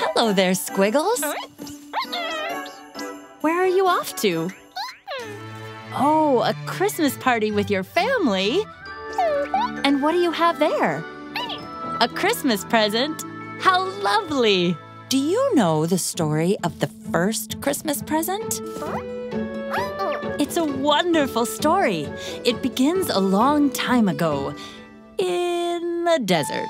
Hello there, Squiggles. Where are you off to? Oh, a Christmas party with your family? And what do you have there? A Christmas present? How lovely! Do you know the story of the first Christmas present? It's a wonderful story. It begins a long time ago, in the desert.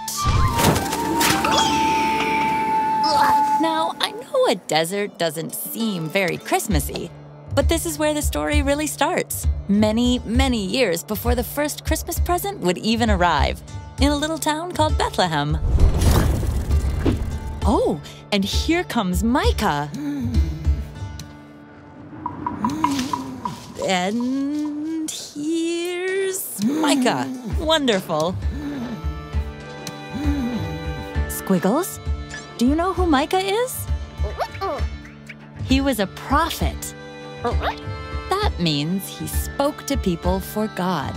Now, I know a desert doesn't seem very Christmassy, but this is where the story really starts. Many, many years before the first Christmas present would even arrive, in a little town called Bethlehem. Oh, and here comes Micah. And here's Micah. Wonderful. Squiggles? Do you know who Micah is? He was a prophet. That means he spoke to people for God.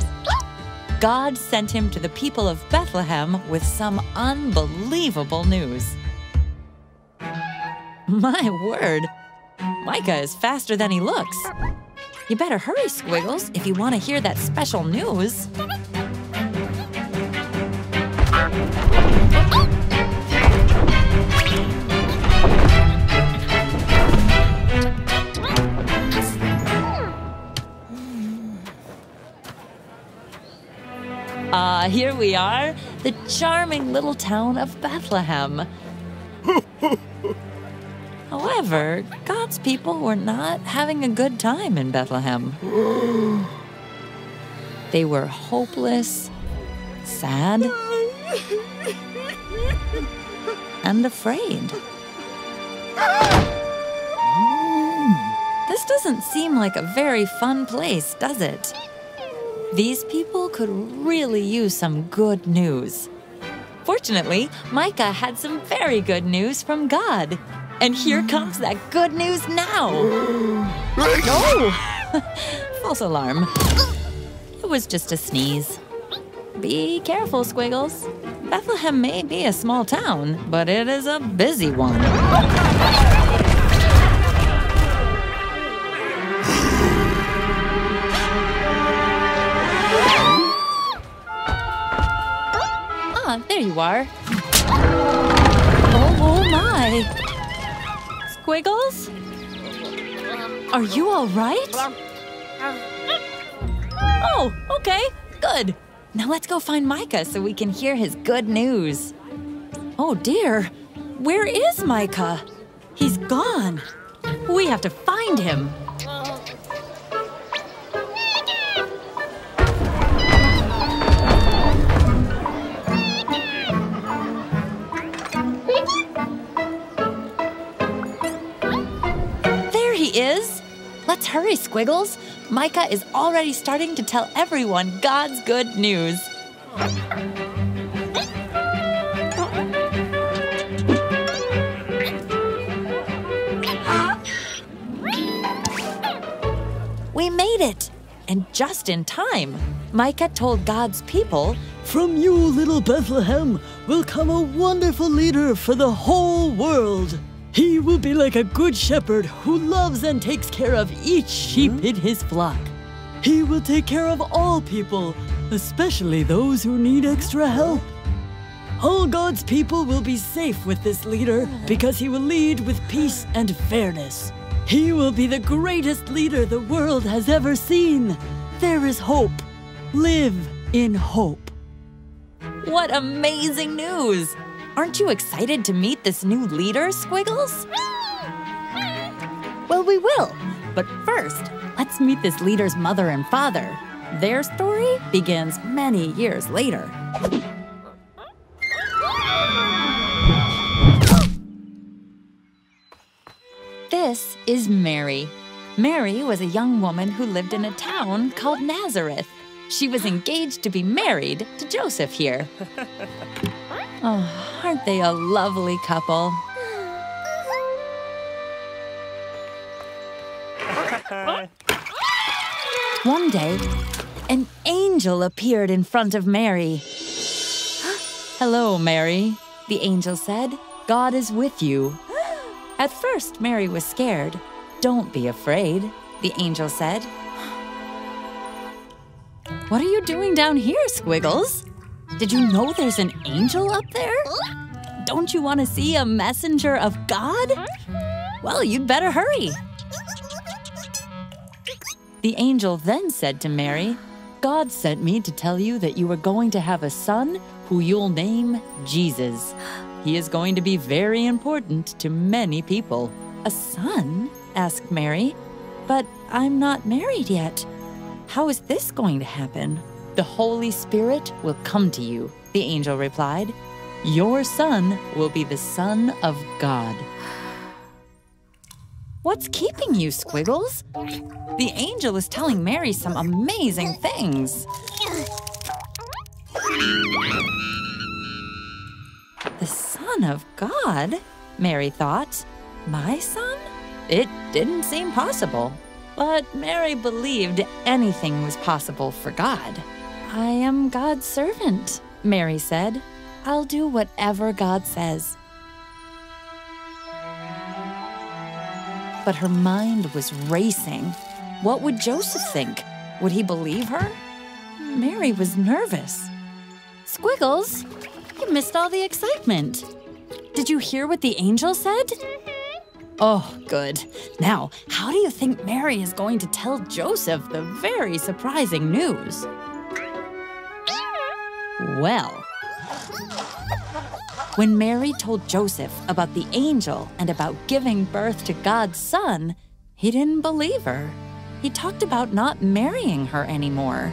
God sent him to the people of Bethlehem with some unbelievable news. My word, Micah is faster than he looks. You better hurry, Squiggles, if you want to hear that special news. Here we are, the charming little town of Bethlehem. However, God's people were not having a good time in Bethlehem. They were hopeless, sad, and afraid. This doesn't seem like a very fun place, does it? These people could really use some good news. Fortunately, Micah had some very good news from God. And here comes that good news now. Oh! False alarm. It was just a sneeze. Be careful, Squiggles. Bethlehem may be a small town, but it is a busy one. There you are. Oh my! Squiggles? Are you all right? Oh, okay, good. Now let's go find Micah so we can hear his good news. Oh dear, where is Micah? He's gone. We have to find him. Is? Let's hurry, Squiggles. Micah is already starting to tell everyone God's good news. We made it! And just in time. Micah told God's people, "From you, little Bethlehem, will come a wonderful leader for the whole world. He will be like a good shepherd who loves and takes care of each sheep in his flock. He will take care of all people, especially those who need extra help. All God's people will be safe with this leader because he will lead with peace and fairness. He will be the greatest leader the world has ever seen. There is hope. Live in hope." What amazing news! Aren't you excited to meet this new leader, Squiggles? Well, we will. But first, let's meet this leader's mother and father. Their story begins many years later. This is Mary. Mary was a young woman who lived in a town called Nazareth. She was engaged to be married to Joseph here. Oh, aren't they a lovely couple? One day, an angel appeared in front of Mary. "Hello, Mary," the angel said. "God is with you." At first, Mary was scared. "Don't be afraid," the angel said. "What are you doing down here, Squiggles? Did you know there's an angel up there? Don't you want to see a messenger of God? Well, you'd better hurry." The angel then said to Mary, "God sent me to tell you that you are going to have a son who you'll name Jesus. He is going to be very important to many people." "A son?" asked Mary. "But I'm not married yet. How is this going to happen?" "The Holy Spirit will come to you," the angel replied. "Your son will be the Son of God." "What's keeping you, Squiggles? The angel is telling Mary some amazing things." The Son of God? Mary thought. My son? It didn't seem possible. But Mary believed anything was possible for God. "I am God's servant," Mary said. "I'll do whatever God says." But her mind was racing. What would Joseph think? Would he believe her? Mary was nervous. "Squiggles, you missed all the excitement. Did you hear what the angel said?" "Oh, good. Now, how do you think Mary is going to tell Joseph the very surprising news?" Well, when Mary told Joseph about the angel and about giving birth to God's son, he didn't believe her. He talked about not marrying her anymore.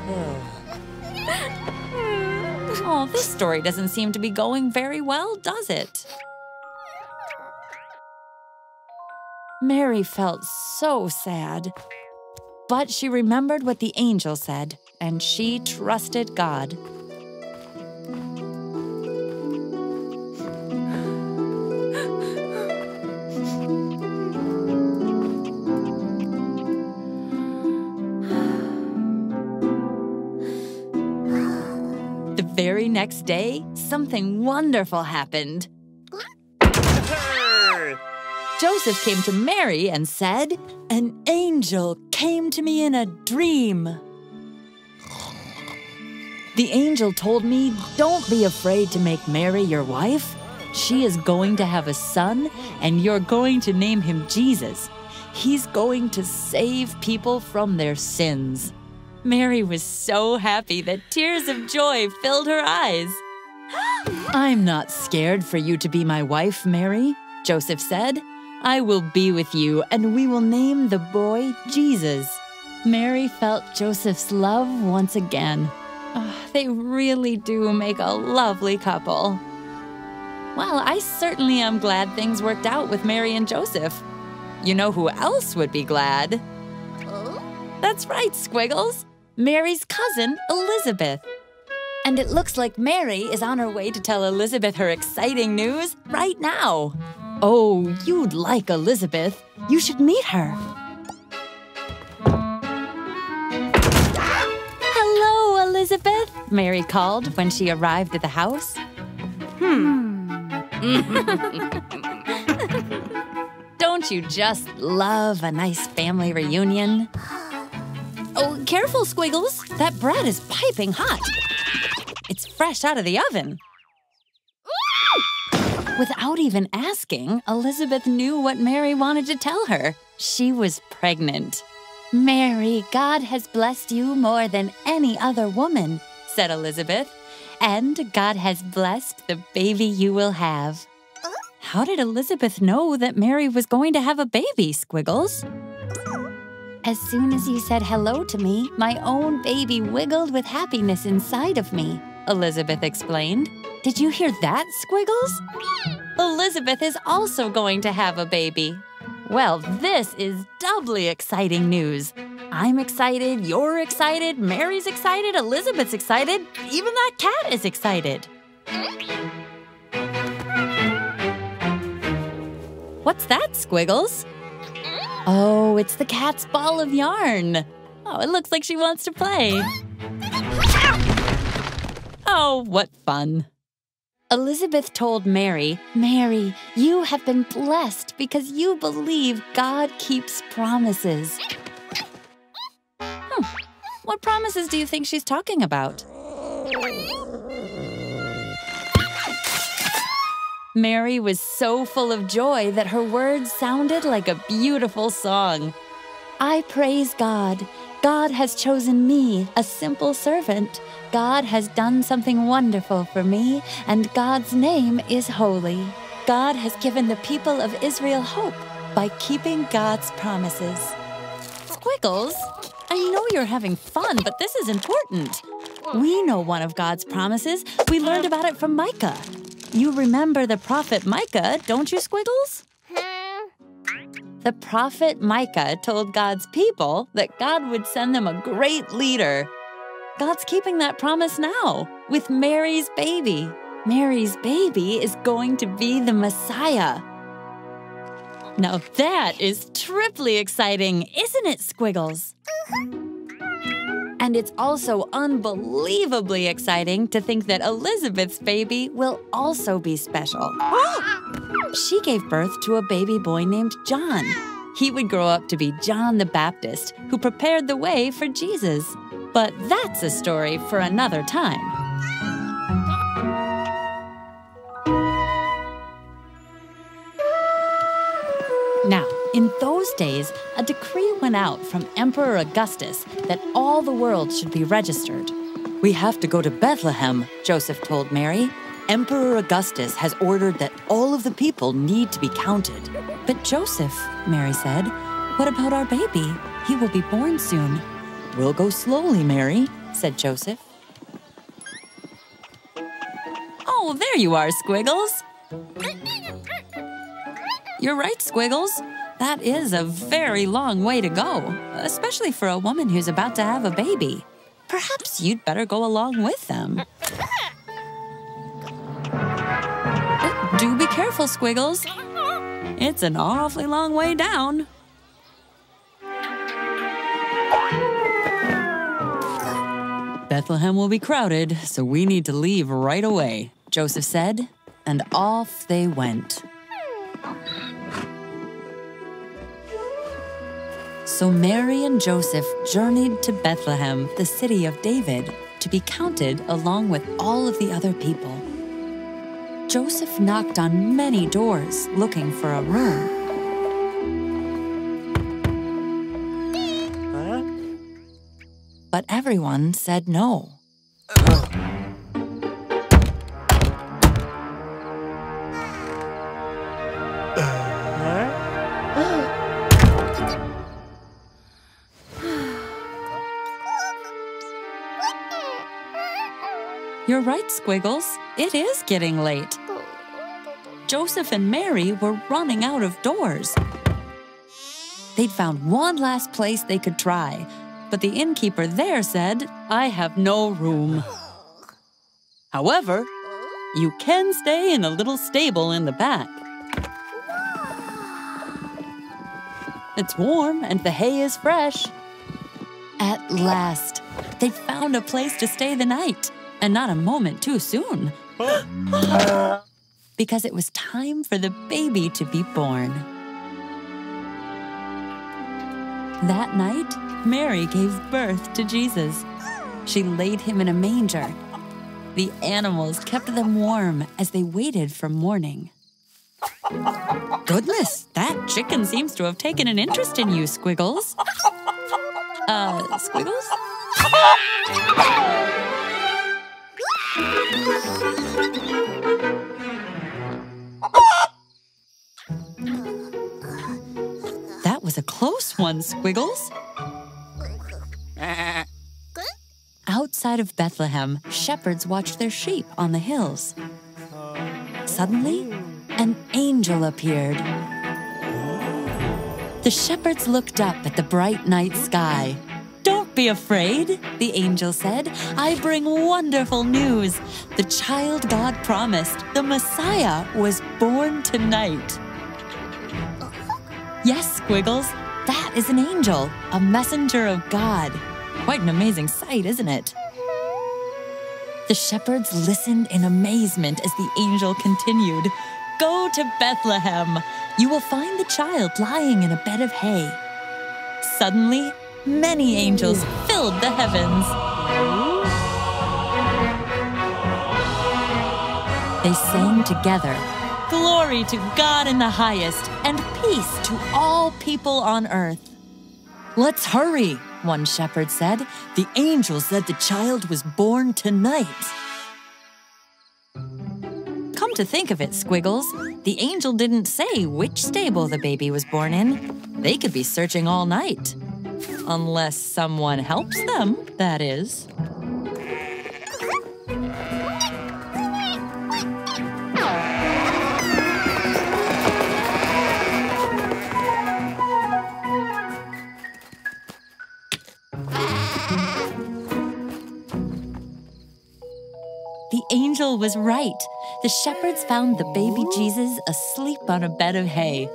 Oh, this story doesn't seem to be going very well, does it? Mary felt so sad, but she remembered what the angel said, and she trusted God. The very next day, something wonderful happened. Joseph came to Mary and said, "An angel came to me in a dream. The angel told me, don't be afraid to make Mary your wife. She is going to have a son, and you're going to name him Jesus. He's going to save people from their sins." Mary was so happy that tears of joy filled her eyes. "I'm not scared for you to be my wife, Mary," Joseph said. "I will be with you, and we will name the boy Jesus." Mary felt Joseph's love once again. Oh, they really do make a lovely couple. Well, I certainly am glad things worked out with Mary and Joseph. You know who else would be glad? That's right, Squiggles. Mary's cousin, Elizabeth. And it looks like Mary is on her way to tell Elizabeth her exciting news right now. Oh, you'd like Elizabeth. You should meet her. "Hello, Elizabeth," Mary called when she arrived at the house. Don't you just love a nice family reunion? Oh, careful, Squiggles. That bread is piping hot. It's fresh out of the oven. Without even asking, Elizabeth knew what Mary wanted to tell her. She was pregnant. "Mary, God has blessed you more than any other woman," said Elizabeth. and God has blessed the baby you will have. How did Elizabeth know that Mary was going to have a baby, Squiggles? As soon as you said hello to me, my own baby wiggled with happiness inside of me, Elizabeth explained. Did you hear that, Squiggles? Elizabeth is also going to have a baby. Well, this is doubly exciting news. I'm excited, you're excited, Mary's excited, Elizabeth's excited, even that cat is excited. What's that, Squiggles? Oh, it's the cat's ball of yarn. Oh, it looks like she wants to play. Oh, what fun. Elizabeth told Mary, Mary, you have been blessed because you believe God keeps promises. What promises do you think she's talking about? Mary was so full of joy that her words sounded like a beautiful song. I praise God. God has chosen me, a simple servant. God has done something wonderful for me, and God's name is holy. God has given the people of Israel hope by keeping God's promises. Squiggles, I know you're having fun, but this is important. We know one of God's promises. We learned about it from Micah. You remember the prophet Micah, don't you, Squiggles? The prophet Micah told God's people that God would send them a great leader. God's keeping that promise now with Mary's baby. Mary's baby is going to be the Messiah. Now that is triply exciting, isn't it, Squiggles? And it's also unbelievably exciting to think that Elizabeth's baby will also be special. She gave birth to a baby boy named John. He would grow up to be John the Baptist, who prepared the way for Jesus. But that's a story for another time. Now, in those days, a decree went out from Emperor Augustus that all the world should be registered. We have to go to Bethlehem, Joseph told Mary. Emperor Augustus has ordered that all of the people need to be counted. But Joseph, Mary said, what about our baby? He will be born soon. We'll go slowly, Mary, said Joseph. Oh, there you are, Squiggles. You're right, Squiggles. That is a very long way to go, especially for a woman who's about to have a baby. Perhaps you'd better go along with them. Do be careful, Squiggles. It's an awfully long way down. Bethlehem will be crowded, so we need to leave right away, Joseph said, and off they went. So Mary and Joseph journeyed to Bethlehem, the city of David, to be counted along with all of the other people. Joseph knocked on many doors looking for a room. But everyone said no. You're right, Squiggles. It is getting late. Joseph and Mary were running out of doors. They'd found one last place they could try, but the innkeeper there said, I have no room. However, you can stay in a little stable in the back. It's warm and the hay is fresh. At last, they found a place to stay the night, and not a moment too soon. Because it was time for the baby to be born. That night, Mary gave birth to Jesus. She laid him in a manger. The animals kept them warm as they waited for morning. Goodness, that chicken seems to have taken an interest in you, Squiggles. Squiggles? That was a close one, Squiggles. Outside of Bethlehem, shepherds watched their sheep on the hills. Suddenly, an angel appeared. The shepherds looked up at the bright night sky. "Don't be afraid," the angel said. "I bring wonderful news. The child God promised, the Messiah, was born tonight." Yes, Squiggles, that is an angel, a messenger of God. Quite an amazing sight, isn't it? The shepherds listened in amazement as the angel continued, "Go to Bethlehem. You will find the child lying in a bed of hay." Suddenly, many angels filled the heavens. They sang together, "Glory to God in the highest, and peace to all people on earth." "Let's hurry," one shepherd said. "The angel said the child was born tonight." Come to think of it, Squiggles, the angel didn't say which stable the baby was born in. They could be searching all night. Unless someone helps them, that is. The angel was right. The shepherds found the baby Jesus asleep on a bed of hay.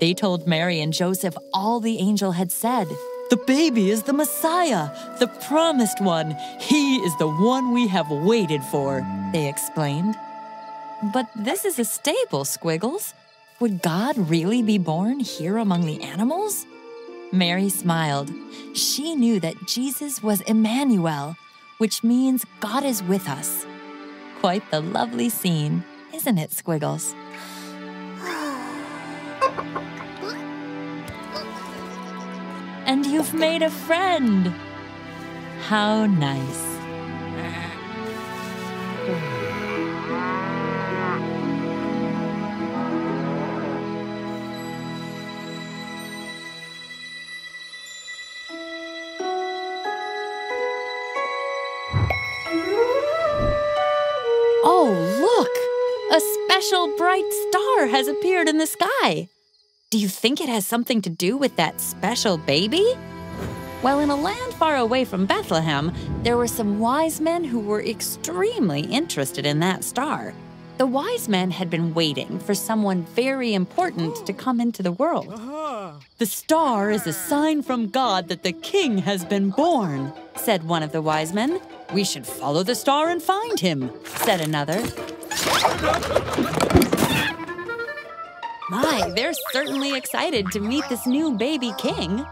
They told Mary and Joseph all the angel had said. "The baby is the Messiah, the promised one. He is the one we have waited for," they explained. "But this is a stable, Squiggles. Would God really be born here among the animals?" Mary smiled. She knew that Jesus was Emmanuel, which means God is with us. Quite the lovely scene, isn't it, Squiggles? And you've made a friend. How nice. A special bright star has appeared in the sky. Do you think it has something to do with that special baby? Well, in a land far away from Bethlehem, there were some wise men who were extremely interested in that star. The wise men had been waiting for someone very important to come into the world. "The star is a sign from God that the king has been born," said one of the wise men. "We should follow the star and find him," said another. My, they're certainly excited to meet this new baby king.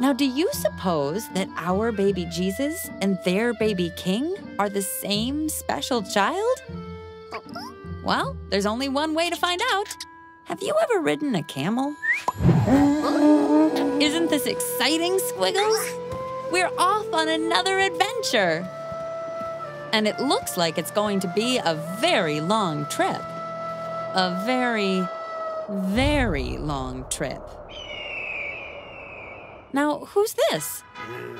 Now, do you suppose that our baby Jesus and their baby king are the same special child? Well, there's only one way to find out. Have you ever ridden a camel? Isn't this exciting, Squiggles? We're off on another adventure. And it looks like it's going to be a very long trip. A very, very long trip. Now, who's this?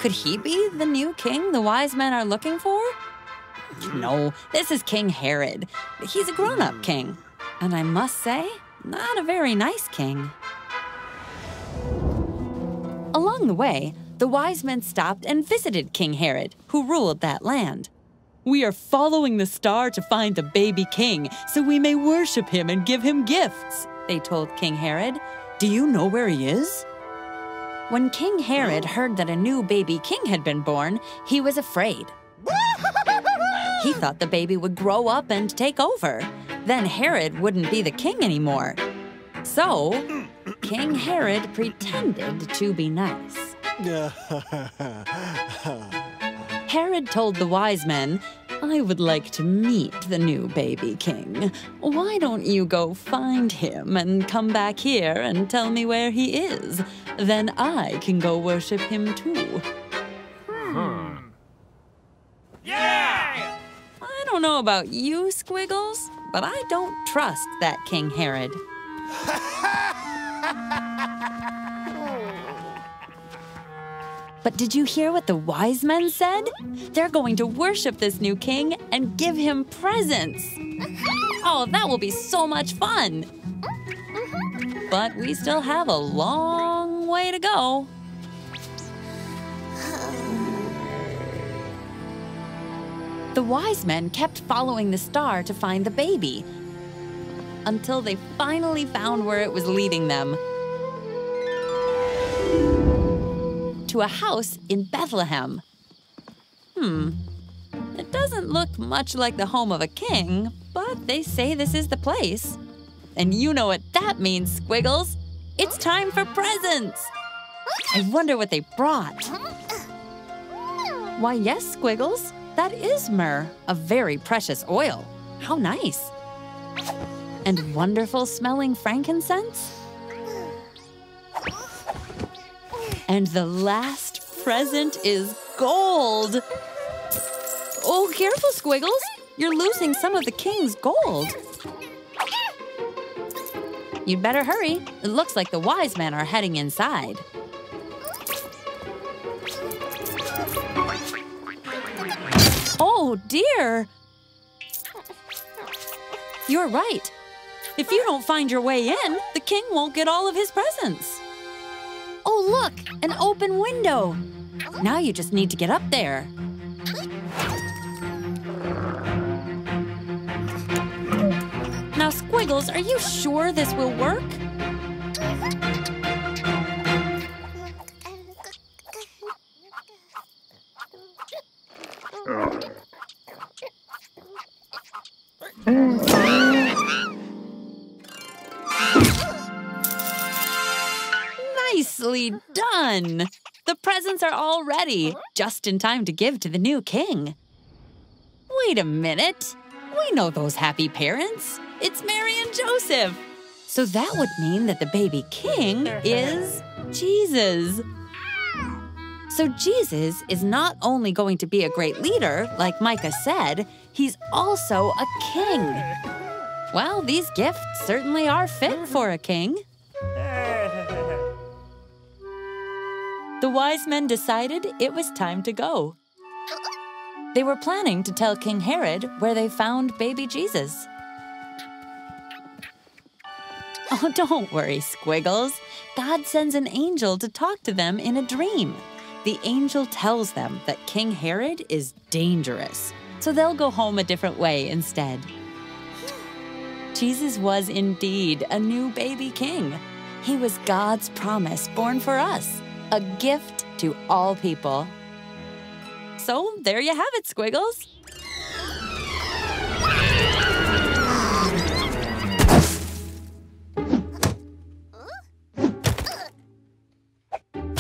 Could he be the new king the wise men are looking for? No, this is King Herod. He's a grown-up king. And I must say, not a very nice king. Along the way, the wise men stopped and visited King Herod, who ruled that land. "We are following the star to find the baby king, so we may worship him and give him gifts," they told King Herod. "Do you know where he is?" When King Herod heard that a new baby king had been born, he was afraid. He thought the baby would grow up and take over. Then Herod wouldn't be the king anymore. So, King Herod pretended to be nice. Herod told the wise men, "I would like to meet the new baby king. Why don't you go find him and come back here and tell me where he is? Then I can go worship him too." Yeah! I don't know about you, Squiggles, but I don't trust that King Herod. But did you hear what the wise men said? They're going to worship this new king and give him presents. Oh, that will be so much fun. But we still have a long way to go. The wise men kept following the star to find the baby, until they finally found where it was leading them. To a house in Bethlehem. It doesn't look much like the home of a king, but they say this is the place. And you know what that means, Squiggles. It's time for presents. I wonder what they brought. Why, yes, Squiggles, that is myrrh, a very precious oil. How nice. And wonderful smelling frankincense. And the last present is gold. Oh, careful, Squiggles. You're losing some of the king's gold. You'd better hurry. It looks like the wise men are heading inside. Oh, dear. You're right. If you don't find your way in, the king won't get all of his presents. Oh, look, an open window. Now you just need to get up there. Now, Squiggles, are you sure this will work? Nicely done! The presents are all ready, just in time to give to the new king. Wait a minute. We know those happy parents. It's Mary and Joseph. So that would mean that the baby king is Jesus. So Jesus is not only going to be a great leader, like Micah said, he's also a king. Well, these gifts certainly are fit for a king. The wise men decided it was time to go. They were planning to tell King Herod where they found baby Jesus. Oh, don't worry, Squiggles. God sends an angel to talk to them in a dream. The angel tells them that King Herod is dangerous, so they'll go home a different way instead. Jesus was indeed a new baby king. He was God's promise born for us. A gift to all people. So there you have it, Squiggles.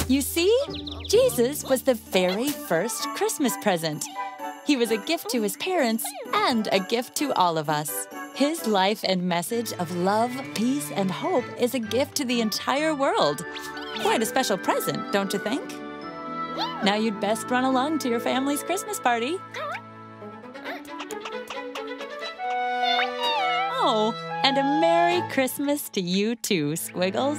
You see, Jesus was the very first Christmas present. He was a gift to his parents and a gift to all of us. His life and message of love, peace, and hope is a gift to the entire world. Quite a special present, don't you think? Now you'd best run along to your family's Christmas party. Oh, and a Merry Christmas to you too, Squiggles.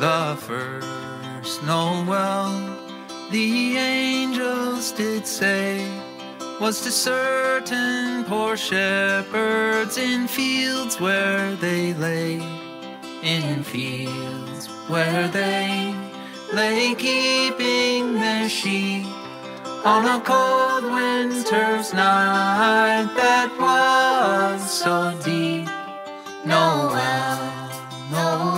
The first Noel, the angels did say, was to certain poor shepherds in fields where they lay. In fields where they lay keeping their sheep, on a cold winter's night that was so deep. Noel, Noel.